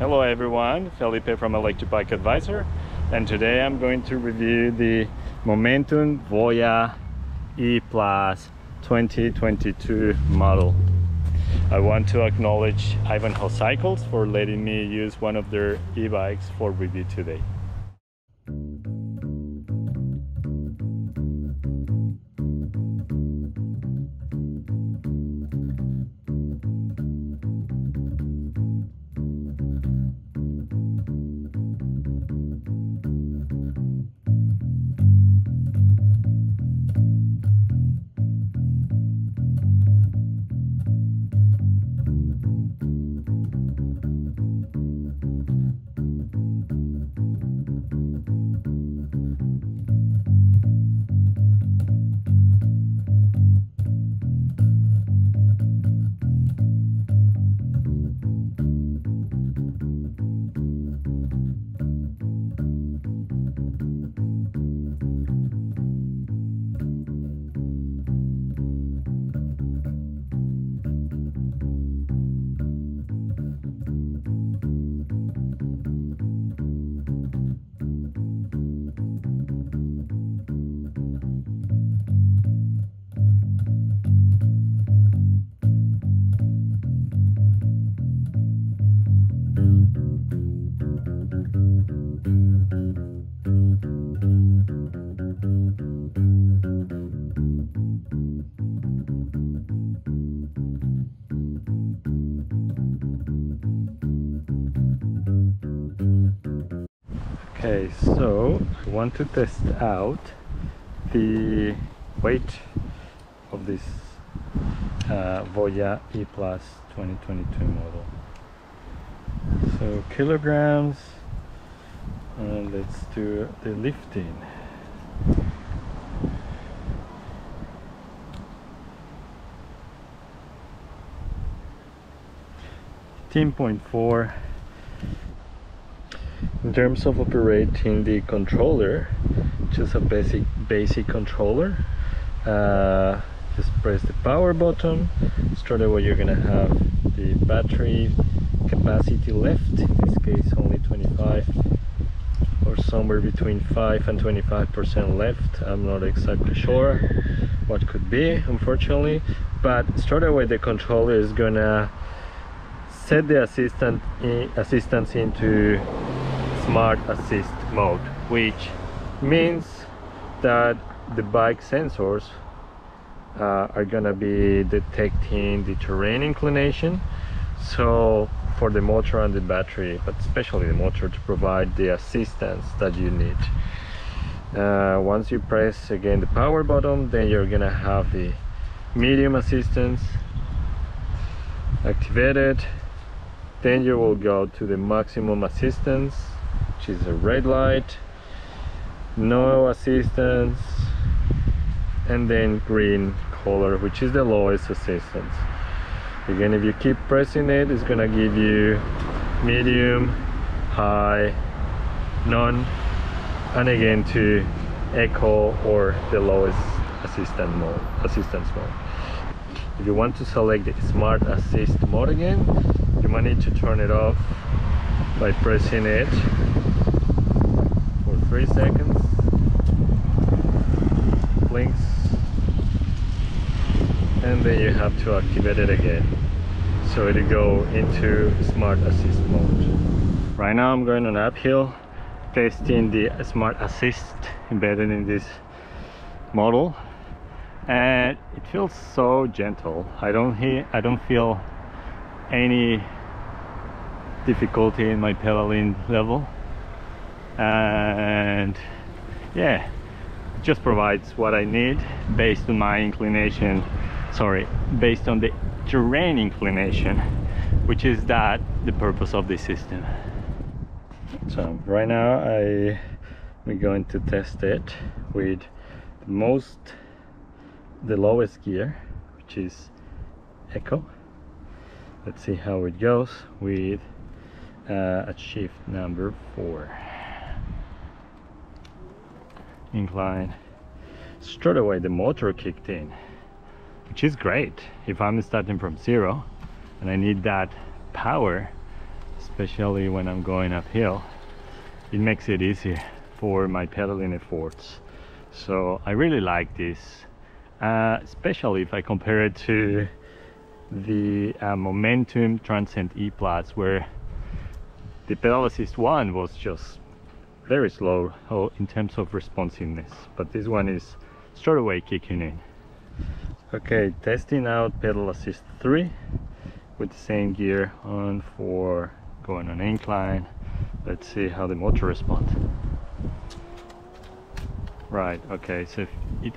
Hello everyone, Felipe from Electric Bike Advisor, and today I'm going to review the Momentum Voya E+ 2022 model. I want to acknowledge Ivanhoe Cycles for letting me use one of their e-bikes for review today. Okay, so I want to test out the weight of this Voya E+ 2022 model. So kilograms, and let's do the lifting. $10.4. In terms of operating the controller, just a basic controller, just press the power button. Straight away you're gonna have the battery capacity left, in this case only 25 or somewhere between 5 and 25% left. I'm not exactly sure what could be, unfortunately, but straight away the controller is gonna set the assistance into Smart Assist mode, which means that the bike sensors are gonna be detecting the terrain inclination, so for the motor and the battery, but especially the motor, to provide the assistance that you need. Once you press again the power button, then you're gonna have the medium assistance activated, then you will go to the maximum assistance, which is a red light, no assistance, and then green color, which is the lowest assistance. Again, if you keep pressing it, it's gonna give you medium, high, none, and again to eco or the lowest assistance mode. If you want to select the Smart Assist mode again, you might need to turn it off by pressing it for 3 seconds, blinks, and then you have to activate it again, so it'll go into Smart Assist mode. Right now I'm going on uphill, testing the Smart Assist embedded in this model, and it feels so gentle. I don't feel any difficulty in my pedaling level, and yeah, it just provides what I need based on my inclination, based on the terrain inclination, which is the purpose of this system. So right now we're going to test it with the lowest gear, which is eco. Let's see how it goes with a shift number 4. Incline. Straight away the motor kicked in, which is great if I'm starting from zero and I need that power, especially when I'm going uphill. It makes it easier for my pedaling efforts. So I really like this, especially if I compare it to the Momentum Transcend E+, where the pedal assist one was just very slow in terms of responsiveness, but this one is straight away kicking in. Okay, testing out pedal assist 3 with the same gear on for going on incline. Let's see how the motor responds. Right, okay, so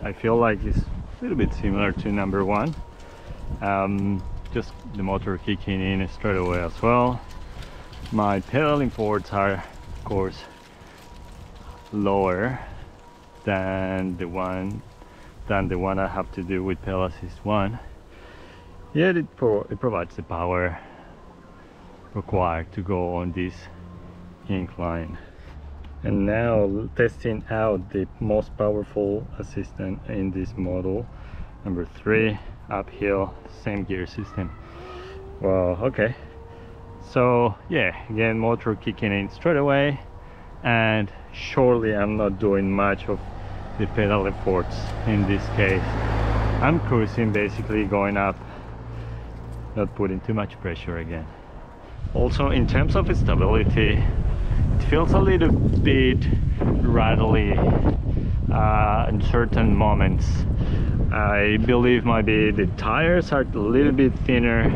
I feel like it's a little bit similar to number one. Just the motor kicking in straight away as well. My pedaling forwards are, of course, lower than the one I have to do with pedal assist 1, yet it provides the power required to go on this incline. And now testing out the most powerful assistant in this model, number 3, uphill, same gear system. Well, okay, so yeah, again, motor kicking in straight away, and surely I'm not doing much of the pedal efforts in this case. I'm cruising, basically going up, not putting too much pressure again. Also, in terms of stability, it feels a little bit rattly in certain moments. I believe maybe the tires are a little bit thinner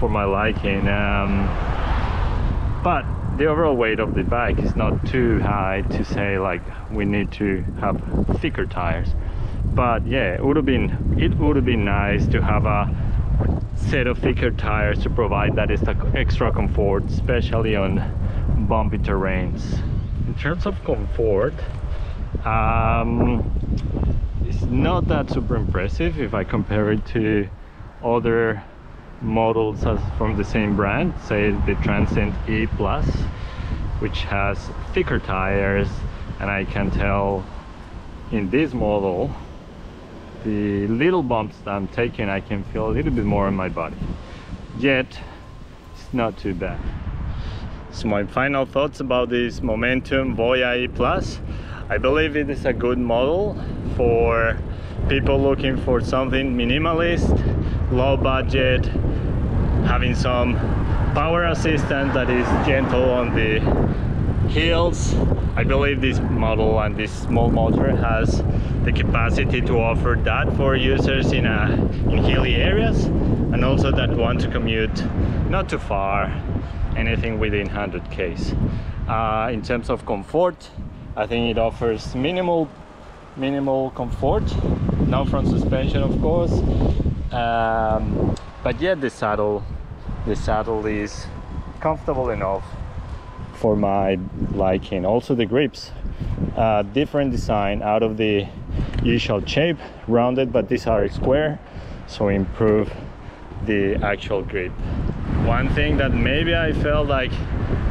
for my liking, but the overall weight of the bike is not too high to say like we need to have thicker tires. But yeah, it would have been nice to have a set of thicker tires to provide that extra comfort, especially on bumpy terrains. In terms of comfort, it's not that super impressive if I compare it to other models from the same brand, say the Transcend E+, which has thicker tires. And I can tell in this model, the little bumps that I'm taking, I can feel a little bit more in my body, yet it's not too bad. So my final thoughts about this Momentum Voya E+. I believe it is a good model for people looking for something minimalist, low budget, having some power assistant that is gentle on the hills. I believe this model and this small motor has the capacity to offer that for users in hilly areas, and also that want to commute not too far, anything within 100 km. In terms of comfort, I think it offers minimal comfort, no front suspension of course, but yet the saddle is comfortable enough for my liking. Also the grips, different design out of the usual shape, rounded, but these are square, so improve the actual grip. One thing that maybe I felt like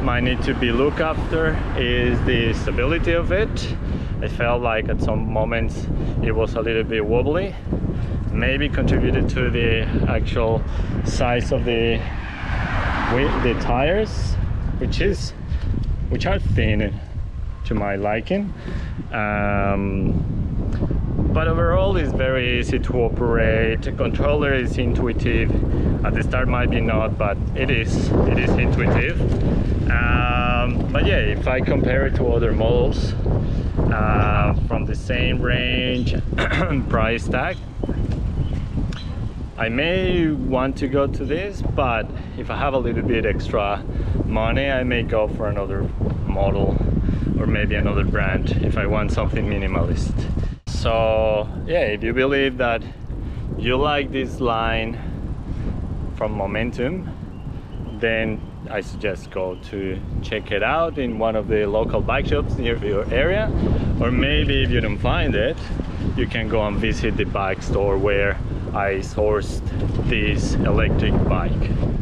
might need to be looked after is the stability of it. I felt like at some moments it was a little bit wobbly, maybe contributed to the actual size of the tires, which are thin to my liking. But overall it's very easy to operate. The controller is intuitive. At the start might be not, but it is intuitive. But yeah, if I compare it to other models from the same range and price tag, I may want to go to this, but if I have a little bit extra money, I may go for another model or maybe another brand if I want something minimalist. So yeah, if you believe that you like this line from Momentum, then I suggest go to check it out in one of the local bike shops near your area, or maybe if you don't find it, you can go and visit the bike store where I sourced this electric bike.